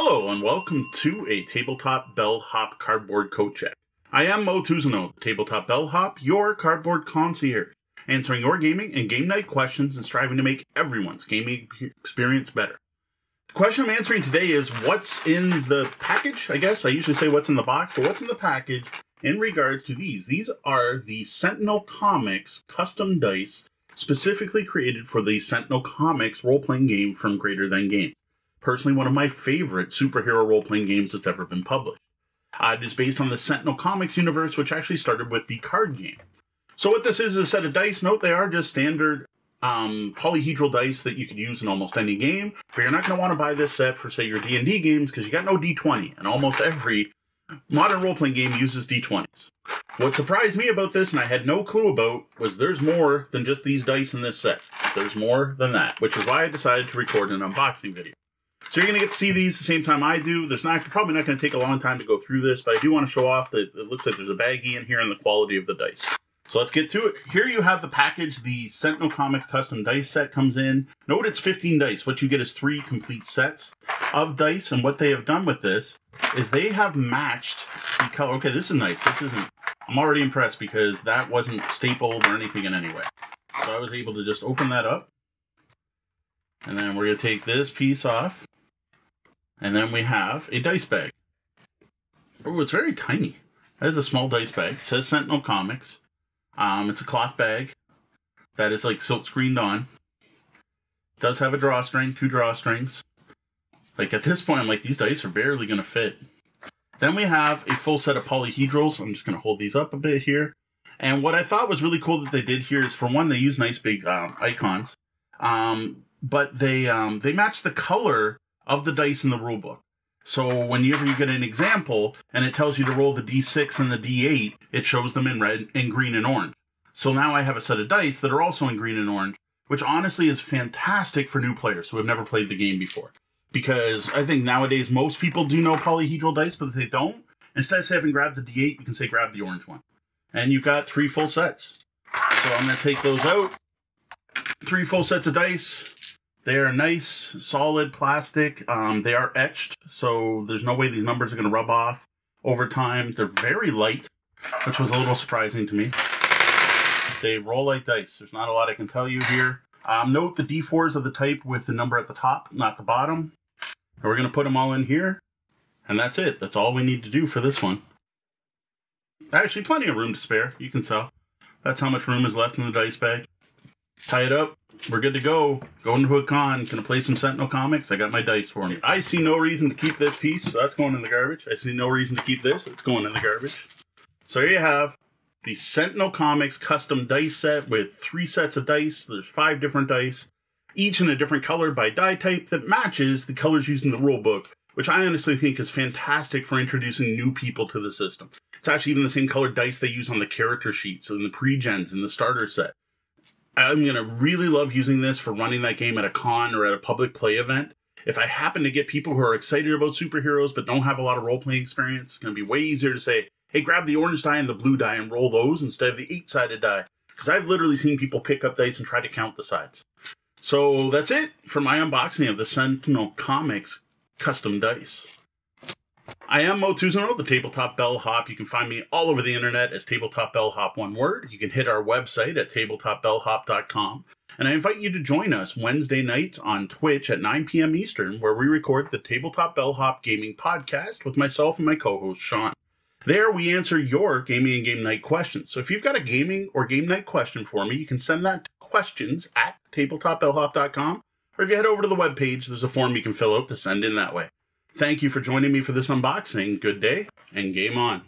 Hello and welcome to a Tabletop Bellhop Cardboard Coat Check. I am Mo Tuzano, the Tabletop Bellhop, your cardboard concierge, answering your gaming and game night questions and striving to make everyone's gaming experience better. The question I'm answering today is what's in the package, I guess. I usually say what's in the box, but what's in the package in regards to these? These are the Sentinel Comics custom dice specifically created for the Sentinel Comics role-playing game from Greater Than Games. Personally, one of my favorite superhero role-playing games that's ever been published. It is based on the Sentinel Comics universe, which actually started with the card game. So what this is a set of dice. Note, they are just standard polyhedral dice that you could use in almost any game, but you're not going to want to buy this set for, say, your D&D games because you got no D20, and almost every modern role-playing game uses D20s. What surprised me about this, and I had no clue about, was there's more than just these dice in this set. There's more than that, which is why I decided to record an unboxing video. So you're going to get to see these the same time I do. There's probably not going to take a long time to go through this, but I do want to show off that it looks like there's a baggie in here and the quality of the dice. So let's get to it. Here you have the package. The Sentinel Comics custom dice set comes in. Note it's 15 dice. What you get is 3 complete sets of dice, and what they have done with this is they have matched the color. Okay, this is nice. This isn't... I'm already impressed because that wasn't stapled or anything in any way. So I was able to just open that up, and then we're going to take this piece off. And then we have a dice bag. Oh, it's very tiny. That is a small dice bag. It says Sentinel Comics. It's a cloth bag that is like silk screened on. It does have a drawstring, 2 drawstrings. Like at this point, I'm like, these dice are barely going to fit. Then we have a full set of polyhedrals. I'm just going to hold these up a bit here. And what I thought was really cool that they did here is, for one, they use nice big icons. But they match the color of the dice in the rulebook. So whenever you get an example and it tells you to roll the D6 and the D8, it shows them in red and green and orange. So now I have a set of dice that are also in green and orange, which honestly is fantastic for new players who have never played the game before. Because I think nowadays most people do know polyhedral dice, but if they don't, instead of saying grab the D8, you can say grab the orange one. And you've got 3 full sets. So I'm gonna take those out. 3 full sets of dice. They are nice, solid plastic. They are etched, so there's no way these numbers are going to rub off over time. They're very light, which was a little surprising to me. They roll like dice. There's not a lot I can tell you here. Note the D4s of the type with the number at the top, not the bottom. And we're going to put them all in here, and that's it. That's all we need to do for this one. Actually, plenty of room to spare. You can tell. That's how much room is left in the dice bag. Tie it up. We're good to go. Going to a con. Gonna play some Sentinel Comics. I got my dice for me. I see no reason to keep this piece, so that's going in the garbage. I see no reason to keep this. It's going in the garbage. So here you have the Sentinel Comics custom dice set with 3 sets of dice. There's 5 different dice, each in a different color by die type that matches the colors used in the rule book, which I honestly think is fantastic for introducing new people to the system. It's actually even the same colored dice they use on the character sheets and the pre-gens and the starter set. I'm going to really love using this for running that game at a con or at a public play event. If I happen to get people who are excited about superheroes but don't have a lot of role-playing experience, it's going to be way easier to say, hey, grab the orange die and the blue die and roll those instead of the 8-sided die. Because I've literally seen people pick up dice and try to count the sides. So that's it for my unboxing of the Sentinel Comics custom dice. I am Mo Tuzano, the Tabletop Bellhop. You can find me all over the internet as Tabletop Bellhop, one word. You can hit our website at tabletopbellhop.com. And I invite you to join us Wednesday nights on Twitch at 9 p.m. Eastern, where we record the Tabletop Bellhop Gaming Podcast with myself and my co-host, Sean. There, we answer your gaming and game night questions. So if you've got a gaming or game night question for me, you can send that to questions at tabletopbellhop.com. Or if you head over to the webpage, there's a form you can fill out to send in that way. Thank you for joining me for this unboxing. Good day, and game on.